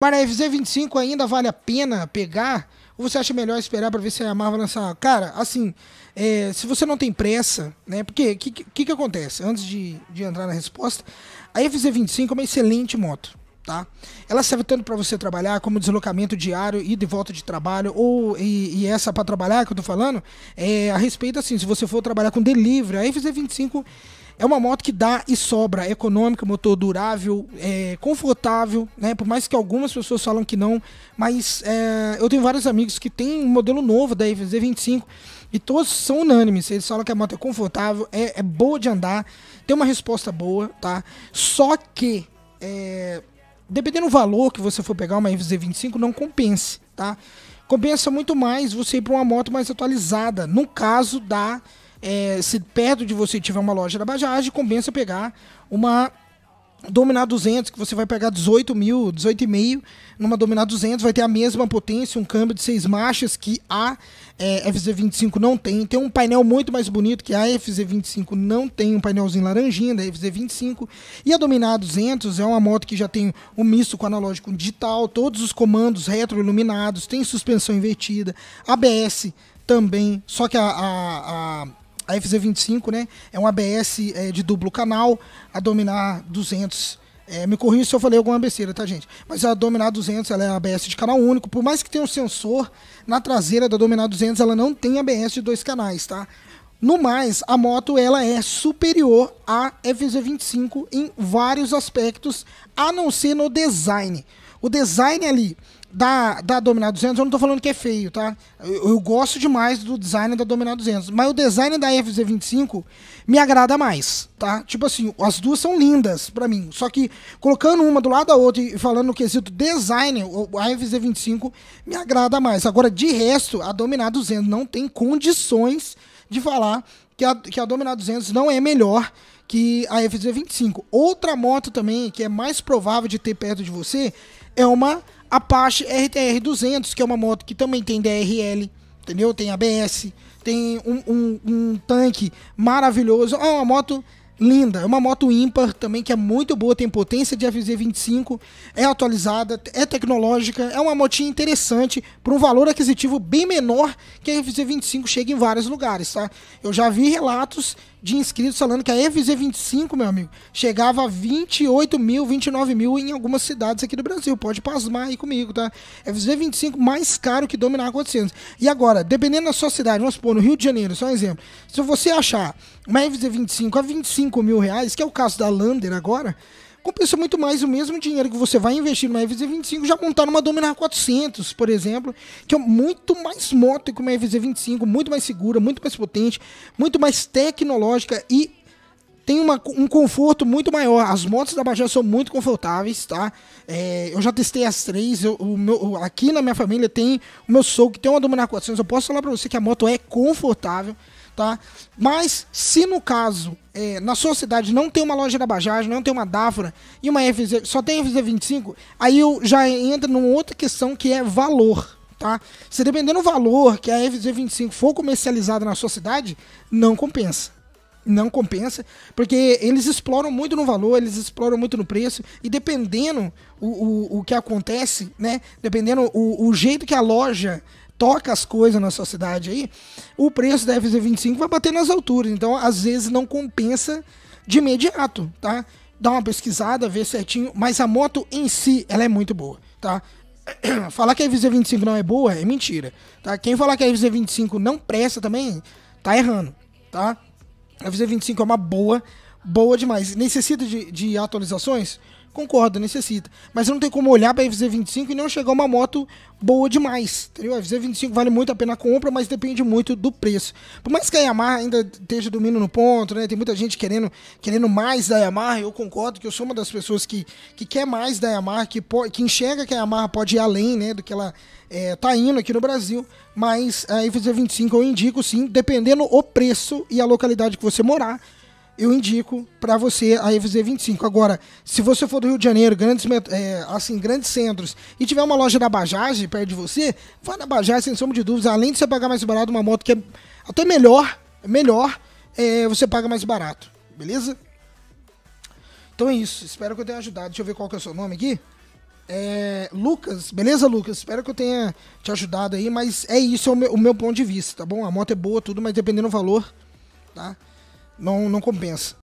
Para a FZ25 ainda vale a pena pegar? Ou você acha melhor esperar para ver se a Yamaha vai lançar? Cara, assim, se você não tem pressa, né? Porque o que acontece? Antes de entrar na resposta, a FZ25 é uma excelente moto, tá? Ela serve tanto para você trabalhar como deslocamento diário e de volta de trabalho, ou e essa para trabalhar que eu tô falando, a respeito assim, se você for trabalhar com delivery, a FZ25 é uma moto que dá e sobra, é econômica, motor durável, confortável, né? Por mais que algumas pessoas falam que não, mas eu tenho vários amigos que tem um modelo novo da FZ25 e todos são unânimes, eles falam que a moto é confortável, é boa de andar, tem uma resposta boa, tá? Só que, dependendo do valor que você for pegar uma FZ25, não compensa, tá? Compensa muito mais você ir para uma moto mais atualizada, no caso da... se perto de você tiver uma loja da Bajaj, compensa pegar uma Dominar 200, que você vai pegar 18 mil, 18,5 numa Dominar 200, vai ter a mesma potência, um câmbio de 6 marchas que a FZ25 não tem, tem um painel muito mais bonito que a FZ25 não tem, um painelzinho laranjinha da FZ25, e a Dominar 200 é uma moto que já tem um misto com analógico digital, todos os comandos retroiluminados, tem suspensão invertida, ABS também, só que a FZ25, né, é um ABS de duplo canal, a Dominar 200, me corrija se eu falei alguma besteira, tá, gente? Mas a Dominar 200, ela é ABS de canal único, por mais que tenha um sensor, na traseira da Dominar 200, ela não tem ABS de 2 canais, tá? No mais, a moto, ela é superior à FZ25 em vários aspectos, a não ser no design. O design ali da Dominar 200, eu não tô falando que é feio, tá? Eu gosto demais do design da Dominar 200, mas o design da FZ25 me agrada mais, tá? Tipo assim, as duas são lindas pra mim, só que colocando uma do lado da outra e falando no quesito design, a FZ25 me agrada mais. Agora, de resto, a Dominar 200 não tem condições de falar que a Dominar 200 não é melhor que a FZ25. Outra moto também que é mais provável de ter perto de você é uma Apache RTR 200, que é uma moto que também tem DRL, entendeu? Tem ABS, tem um tanque maravilhoso, é uma moto linda, é uma moto ímpar também, que é muito boa, tem potência de FZ25, é atualizada, é tecnológica, é uma motinha interessante, por um valor aquisitivo bem menor que a FZ25 chega em vários lugares, tá? Eu já vi relatos de inscritos falando que a FZ25, meu amigo, chegava a 28 mil, 29 mil em algumas cidades aqui do Brasil, pode pasmar aí comigo, tá? FZ25 mais caro que Dominar 400. E agora, dependendo da sua cidade, vamos supor, no Rio de Janeiro, só um exemplo, se você achar uma FZ25 a 25 mil reais, que é o caso da Lander agora, compensa muito mais o mesmo dinheiro que você vai investir numa FZ25, já montar numa Dominar 400, por exemplo, que é muito mais moto que uma FZ25, muito mais segura, muito mais potente, muito mais tecnológica e tem um conforto muito maior. As motos da Bajaj são muito confortáveis, tá? Eu já testei as três, aqui na minha família tem o meu sogro que tem uma Dominar 400, eu posso falar pra você que a moto é confortável, tá? Mas se no caso na sua cidade não tem uma loja da Bajaj, não tem uma Dafra e uma FZ, só tem FZ25, aí eu já entro numa outra questão que é valor, tá? Se dependendo do valor que a FZ25 for comercializada na sua cidade, não compensa. Não compensa, porque eles exploram muito no valor, eles exploram muito no preço, e dependendo o que acontece, né? Dependendo o jeito que a loja toca as coisas na sua cidade aí, o preço da FZ25 vai bater nas alturas, então às vezes não compensa de imediato, tá? Dá uma pesquisada, vê certinho, mas a moto em si, ela é muito boa, tá? Falar que a FZ25 não é boa é mentira, tá? Quem falar que a FZ25 não presta também, tá errando, tá? A FZ25 é uma boa demais. Necessita de atualizações? Concordo, necessita. Mas não tem como olhar para a FZ25 e não chegar uma moto boa demais, entendeu? A FZ25 vale muito a pena a compra, mas depende muito do preço. Por mais que a Yamaha ainda esteja dormindo no ponto, né? Tem muita gente querendo mais da Yamaha, eu concordo que eu sou uma das pessoas que quer mais da Yamaha, que enxerga que a Yamaha pode ir além, né, do que ela tá indo aqui no Brasil, mas a FZ25 eu indico sim, dependendo o preço e a localidade que você morar, eu indico para você a FZ25. Agora, se você for do Rio de Janeiro, grandes centros, e tiver uma loja da Bajaj perto de você, vai na Bajaj, sem sombra de dúvidas. Além de você pagar mais barato, uma moto que é até melhor, você paga mais barato, beleza? Então é isso, espero que eu tenha ajudado. Deixa eu ver qual que é o seu nome aqui. Lucas, beleza, Lucas? Espero que eu tenha te ajudado aí, mas é isso, o meu ponto de vista, tá bom? A moto é boa, tudo, mas dependendo do valor, tá? Não compensa.